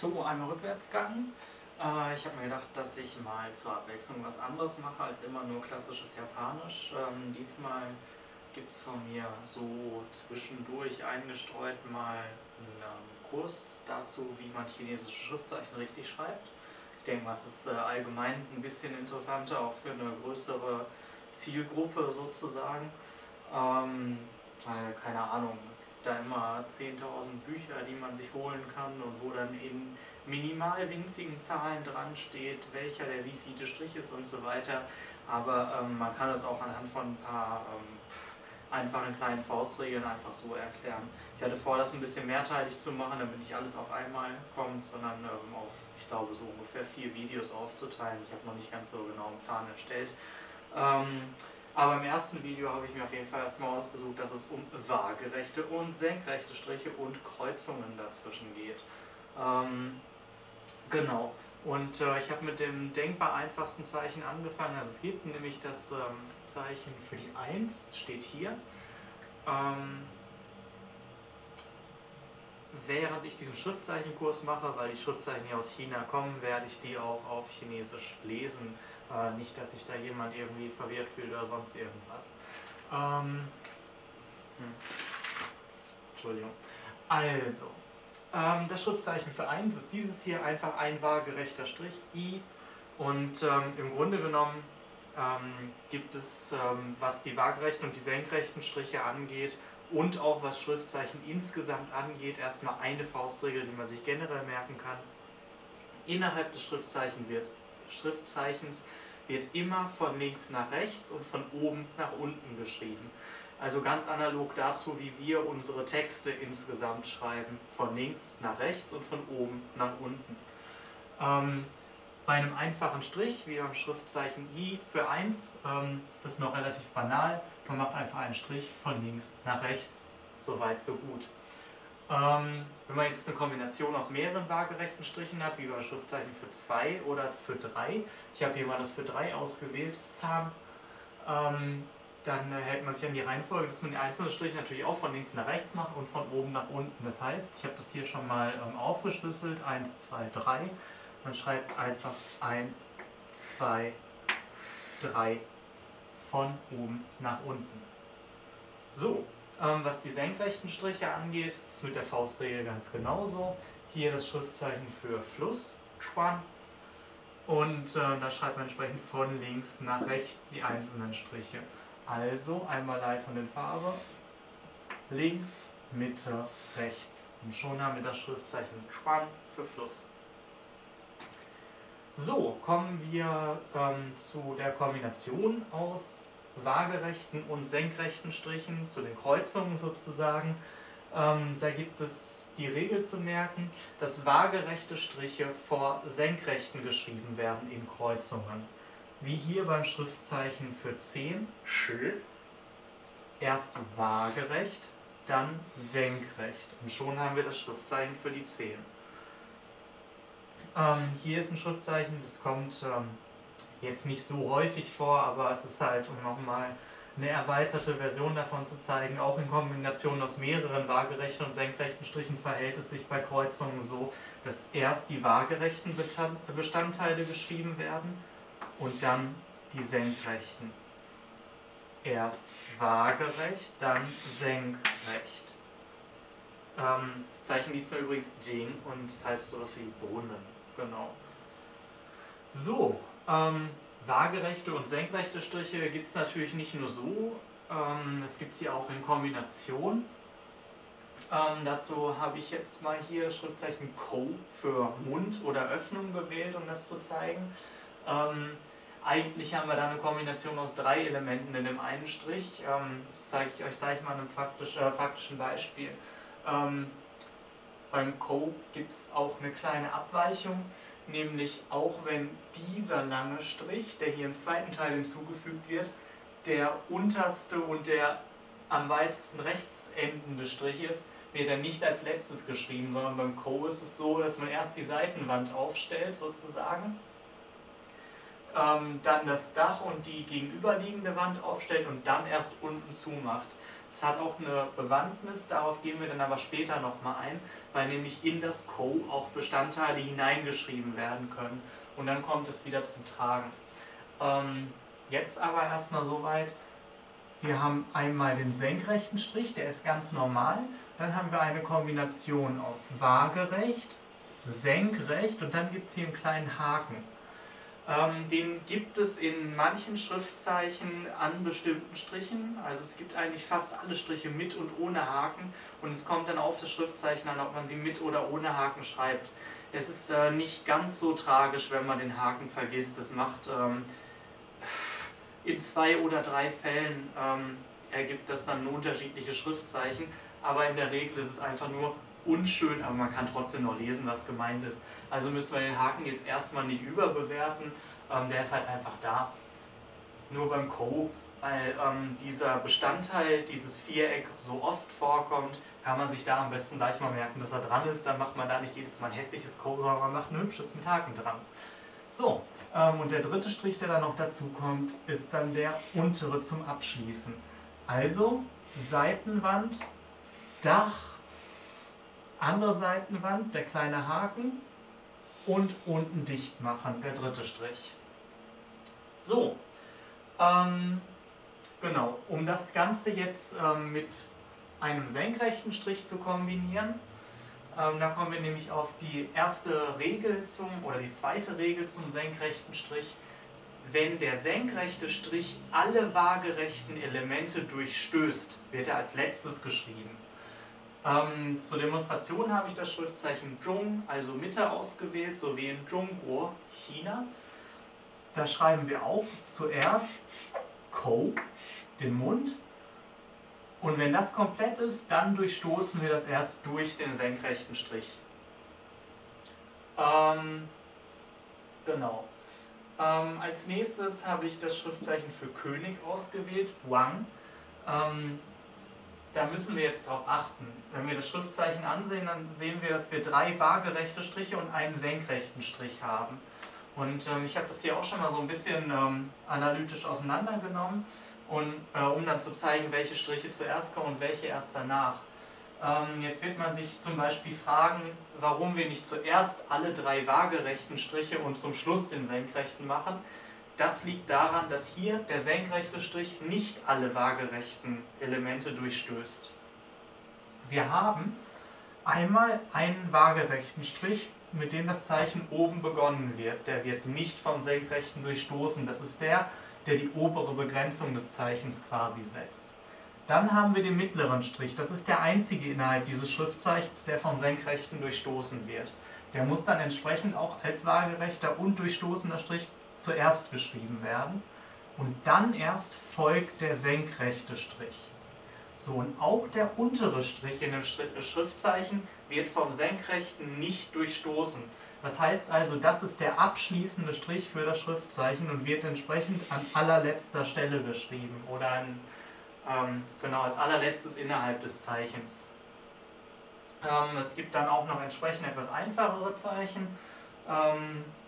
So, einmal Rückwärtsgang. Ich habe mir gedacht, dass ich mal zur Abwechslung was anderes mache als immer nur klassisches Japanisch. Diesmal gibt es von mir so zwischendurch eingestreut mal einen Kurs dazu, wie man chinesische Schriftzeichen richtig schreibt. Ich denke mal, es ist allgemein ein bisschen interessanter, auch für eine größere Zielgruppe sozusagen. Keine Ahnung, es gibt da immer 10.000 Bücher, die man sich holen kann und wo dann in minimal winzigen Zahlen dran steht, welcher der wie viele Strich ist und so weiter. Aber man kann das auch anhand von ein paar einfachen kleinen Faustregeln einfach so erklären. Ich hatte vor, das ein bisschen mehrteilig zu machen, damit nicht alles auf einmal kommt, sondern auf, ich glaube, so ungefähr 4 Videos aufzuteilen. Ich habe noch nicht ganz so genau einen Plan erstellt. Aber im ersten Video habe ich mir auf jeden Fall erstmal ausgesucht, dass es um waagerechte und senkrechte Striche und Kreuzungen dazwischen geht. Genau. Und ich habe mit dem denkbar einfachsten Zeichen angefangen. Also es gibt nämlich das Zeichen für die 1, steht hier. Während ich diesen Schriftzeichenkurs mache, weil die Schriftzeichen hier aus China kommen, werde ich die auch auf Chinesisch lesen. Nicht, dass sich da jemand irgendwie verwirrt fühlt oder sonst irgendwas. Entschuldigung. Also, das Schriftzeichen für 1 ist dieses hier, einfach ein waagerechter Strich, I. Und im Grunde genommen gibt es, was die waagerechten und die senkrechten Striche angeht, und auch was Schriftzeichen insgesamt angeht, erstmal eine Faustregel, die man sich generell merken kann. Innerhalb des Schriftzeichens wird immer von links nach rechts und von oben nach unten geschrieben. Also ganz analog dazu, wie wir unsere Texte insgesamt schreiben. Von links nach rechts und von oben nach unten. Bei einem einfachen Strich, wie beim Schriftzeichen I für 1, ist das noch relativ banal. Man macht einfach einen Strich von links nach rechts. Soweit, so gut. Wenn man jetzt eine Kombination aus mehreren waagerechten Strichen hat, wie beim Schriftzeichen für 2 oder für 3, ich habe hier mal das für 3 ausgewählt, San, dann hält man sich an die Reihenfolge, dass man die einzelnen Striche natürlich auch von links nach rechts macht und von oben nach unten. Das heißt, ich habe das hier schon mal aufgeschlüsselt, 1, 2, 3. Man schreibt einfach 1, 2, 3 von oben nach unten. So, was die senkrechten Striche angeht, ist es mit der Faustregel ganz genauso. Hier das Schriftzeichen für Fluss, Chuan. Und da schreibt man entsprechend von links nach rechts die einzelnen Striche. Also einmal Lei von der Farbe, links, Mitte, rechts. Und schon haben wir das Schriftzeichen Chuan für Fluss. So, kommen wir zu der Kombination aus waagerechten und senkrechten Strichen, zu den Kreuzungen sozusagen. Da gibt es die Regel zu merken, dass waagerechte Striche vor senkrechten geschrieben werden in Kreuzungen. Wie hier beim Schriftzeichen für 10, Shi, erst waagerecht, dann senkrecht. Und schon haben wir das Schriftzeichen für die 10. Hier ist ein Schriftzeichen, das kommt jetzt nicht so häufig vor, aber es ist halt, um nochmal eine erweiterte Version davon zu zeigen, auch in Kombination aus mehreren waagerechten und senkrechten Strichen verhält es sich bei Kreuzungen so, dass erst die waagerechten Bestandteile geschrieben werden und dann die senkrechten. Erst waagerecht, dann senkrecht. Das Zeichen diesmal übrigens Jing und es heißt sowas wie Brunnen, genau. So, waagerechte und senkrechte Striche gibt es natürlich nicht nur so, es gibt sie auch in Kombination. Dazu habe ich jetzt mal hier Schriftzeichen Ko für Mund oder Öffnung gewählt, um das zu zeigen. Eigentlich haben wir da eine Kombination aus 3 Elementen in dem einen Strich. Das zeige ich euch gleich mal in einem praktischen Beispiel. Beim Ko gibt es auch eine kleine Abweichung, nämlich auch wenn dieser lange Strich, der hier im zweiten Teil hinzugefügt wird, der unterste und der am weitesten rechts endende Strich ist, wird er nicht als letztes geschrieben, sondern beim Ko ist es so, dass man erst die Seitenwand aufstellt sozusagen, dann das Dach und die gegenüberliegende Wand aufstellt und dann erst unten zumacht. Es hat auch eine Bewandtnis, darauf gehen wir dann aber später nochmal ein, weil nämlich in das Ko auch Bestandteile hineingeschrieben werden können. Und dann kommt es wieder zum Tragen. Jetzt aber erstmal soweit, wir haben einmal den senkrechten Strich, der ist ganz normal. Dann haben wir eine Kombination aus waagerecht, senkrecht und dann gibt es hier einen kleinen Haken. Den gibt es in manchen Schriftzeichen an bestimmten Strichen. Also es gibt eigentlich fast alle Striche mit und ohne Haken. Und es kommt dann auf das Schriftzeichen an, ob man sie mit oder ohne Haken schreibt. Es ist nicht ganz so tragisch, wenn man den Haken vergisst. Das macht in 2 oder 3 Fällen ergibt das dann unterschiedliche Schriftzeichen. Aber in der Regel ist es einfach nur unschön, aber man kann trotzdem noch lesen, was gemeint ist. Also müssen wir den Haken jetzt erstmal nicht überbewerten, der ist halt einfach da. Nur beim Ko, weil dieser Bestandteil, dieses Viereck so oft vorkommt, kann man sich da am besten gleich mal merken, dass er dran ist. Dann macht man da nicht jedes Mal ein hässliches Ko, sondern man macht ein hübsches mit Haken dran. So, und der dritte Strich, der dann noch dazu kommt, ist dann der untere zum Abschließen. Also Seitenwand, Dach, andere Seitenwand, der kleine Haken und unten dicht machen, der dritte Strich. So, genau, um das Ganze jetzt mit einem senkrechten Strich zu kombinieren, da kommen wir nämlich auf die erste Regel oder die zweite Regel zum senkrechten Strich. Wenn der senkrechte Strich alle waagerechten Elemente durchstößt, wird er als letztes geschrieben. Zur Demonstration habe ich das Schriftzeichen Zhong, also Mitte, ausgewählt, sowie in Zhongguo, China. Da schreiben wir auch zuerst Ko, den Mund. Und wenn das komplett ist, dann durchstoßen wir das erst durch den senkrechten Strich. Genau. Als nächstes habe ich das Schriftzeichen für König ausgewählt, Wang. Da müssen wir jetzt darauf achten. Wenn wir das Schriftzeichen ansehen, dann sehen wir, dass wir 3 waagerechte Striche und einen senkrechten Strich haben. Und ich habe das hier auch schon mal so ein bisschen analytisch auseinandergenommen, und, um dann zu zeigen, welche Striche zuerst kommen und welche erst danach. Jetzt wird man sich zum Beispiel fragen, warum wir nicht zuerst alle 3 waagerechten Striche und zum Schluss den senkrechten machen. Das liegt daran, dass hier der senkrechte Strich nicht alle waagerechten Elemente durchstößt. Wir haben einmal einen waagerechten Strich, mit dem das Zeichen oben begonnen wird. Der wird nicht vom senkrechten durchstoßen. Das ist der, der die obere Begrenzung des Zeichens quasi setzt. Dann haben wir den mittleren Strich. Das ist der einzige innerhalb dieses Schriftzeichens, der vom senkrechten durchstoßen wird. Der muss dann entsprechend auch als waagerechter und durchstoßender Strich zuerst geschrieben werden und dann erst folgt der senkrechte Strich. So, und auch der untere Strich in dem Schriftzeichen wird vom senkrechten nicht durchstoßen. Das heißt also, das ist der abschließende Strich für das Schriftzeichen und wird entsprechend an allerletzter Stelle geschrieben oder an, genau, als allerletztes innerhalb des Zeichens. Es gibt dann auch noch entsprechend etwas einfachere Zeichen,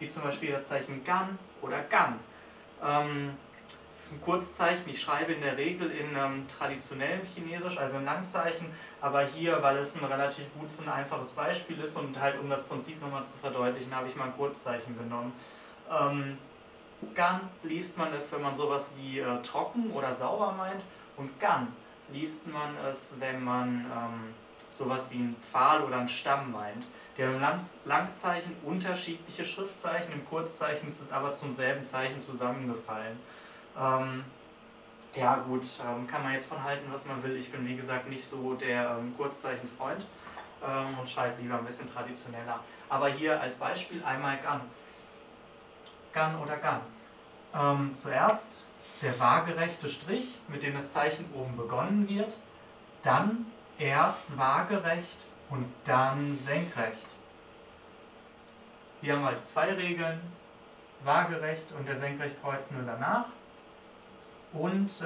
wie zum Beispiel das Zeichen gān oder gān. Das ist ein Kurzzeichen, ich schreibe in der Regel in traditionellem Chinesisch, also in Langzeichen, aber hier, weil es ein relativ gutes und einfaches Beispiel ist und halt um das Prinzip nochmal zu verdeutlichen, habe ich mal ein Kurzzeichen genommen. Gān liest man es, wenn man sowas wie trocken oder sauber meint, und gān liest man es, wenn man sowas wie einen Pfahl oder einen Stamm meint. Der im Langzeichen unterschiedliche Schriftzeichen, im Kurzzeichen ist es aber zum selben Zeichen zusammengefallen. Ja gut, kann man jetzt von halten, was man will. Ich bin wie gesagt nicht so der Kurzzeichenfreund und schreibe lieber ein bisschen traditioneller. Aber hier als Beispiel einmal gān. Gān oder gān. Zuerst der waagerechte Strich, mit dem das Zeichen oben begonnen wird, dann erst waagerecht und dann senkrecht. Hier haben wir halt 2 Regeln, waagerecht und der senkrecht kreuzende danach. Und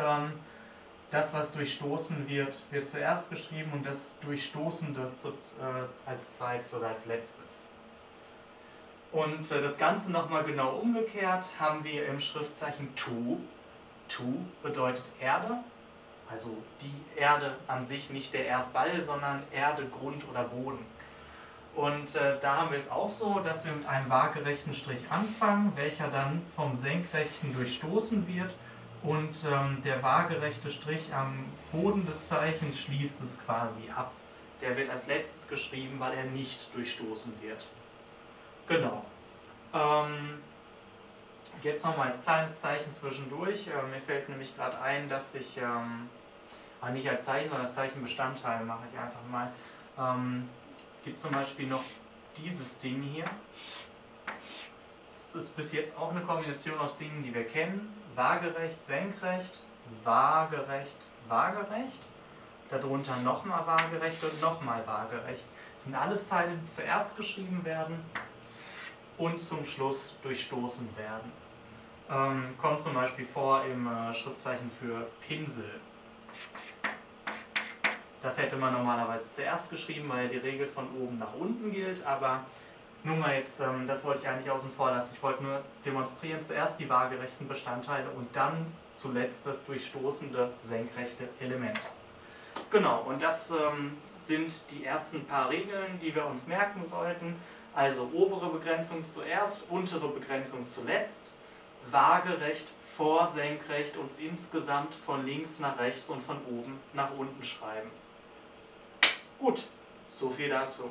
das, was durchstoßen wird, wird zuerst geschrieben und das Durchstoßende als zweites oder als letztes. Und das Ganze nochmal genau umgekehrt haben wir im Schriftzeichen Tu. Tu bedeutet Erde. Also die Erde an sich, nicht der Erdball, sondern Erde, Grund oder Boden. Und da haben wir es auch so, dass wir mit einem waagerechten Strich anfangen, welcher dann vom senkrechten durchstoßen wird. Und der waagerechte Strich am Boden des Zeichens schließt es quasi ab. Der wird als letztes geschrieben, weil er nicht durchstoßen wird. Genau. Jetzt nochmal als kleines Zeichen zwischendurch. Mir fällt nämlich gerade ein, dass ich, nicht als Zeichen, sondern als Zeichenbestandteil mache ich einfach mal. Es gibt zum Beispiel noch dieses Ding hier. Das ist bis jetzt auch eine Kombination aus Dingen, die wir kennen. Waagerecht, senkrecht, waagerecht, waagerecht. Darunter nochmal waagerecht und nochmal waagerecht. Das sind alles Teile, die zuerst geschrieben werden und zum Schluss durchstoßen werden. Kommt zum Beispiel vor im Schriftzeichen für Pinsel. Das hätte man normalerweise zuerst geschrieben, weil die Regel von oben nach unten gilt, aber nur mal jetzt, das wollte ich eigentlich außen vor lassen. Ich wollte nur demonstrieren, zuerst die waagerechten Bestandteile und dann zuletzt das durchstoßende senkrechte Element. Genau, und das sind die ersten paar Regeln, die wir uns merken sollten. Also obere Begrenzung zuerst, untere Begrenzung zuletzt, waagerecht vor senkrecht und insgesamt von links nach rechts und von oben nach unten schreiben. Gut, so viel dazu.